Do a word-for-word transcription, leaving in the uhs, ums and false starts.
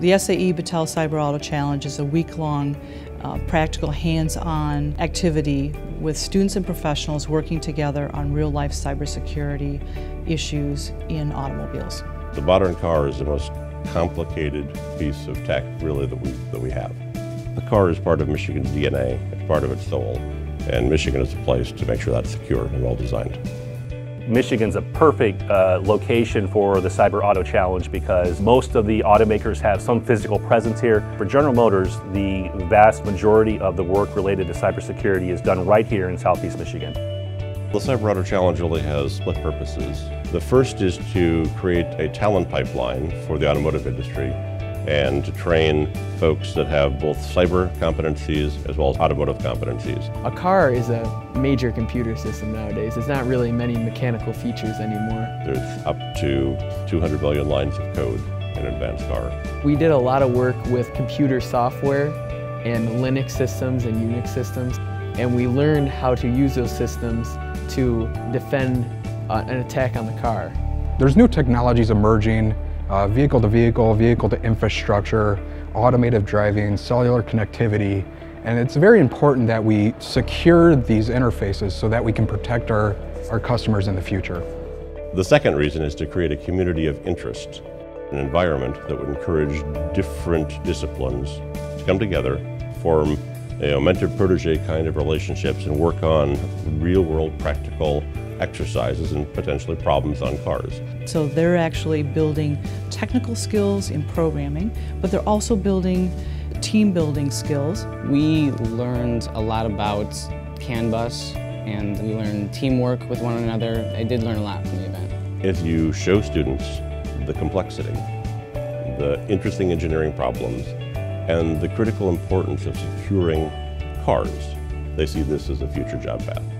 The S A E Battelle Cyber Auto Challenge is a week-long uh, practical hands-on activity with students and professionals working together on real-life cybersecurity issues in automobiles. The modern car is the most complicated piece of tech really that we, that we have. The car is part of Michigan's D N A, it's part of its soul, and Michigan is a place to make sure that's secure and well designed. Michigan's a perfect uh, location for the Cyber Auto Challenge because most of the automakers have some physical presence here. For General Motors, the vast majority of the work related to cybersecurity is done right here in Southeast Michigan. The Cyber Auto Challenge really has split purposes. The first is to create a talent pipeline for the automotive industry and to train folks that have both cyber competencies as well as automotive competencies. A car is a major computer system nowadays. There's not really many mechanical features anymore. There's up to two hundred million lines of code in an advanced car. We did a lot of work with computer software and Linux systems and Unix systems, and we learned how to use those systems to defend uh, an attack on the car. There's new technologies emerging. Uh, vehicle to vehicle, vehicle to infrastructure, automated driving, cellular connectivity. And it's very important that we secure these interfaces so that we can protect our, our customers in the future. The second reason is to create a community of interest, an environment that would encourage different disciplines to come together, form you know, mentor-protege kind of relationships, and work on real-world practical exercises and potentially problems on cars. So they're actually building technical skills in programming, but they're also building team building skills. We learned a lot about CAN bus and we learned teamwork with one another. I did learn a lot from the event. If you show students the complexity, the interesting engineering problems, and the critical importance of securing cars, they see this as a future job path.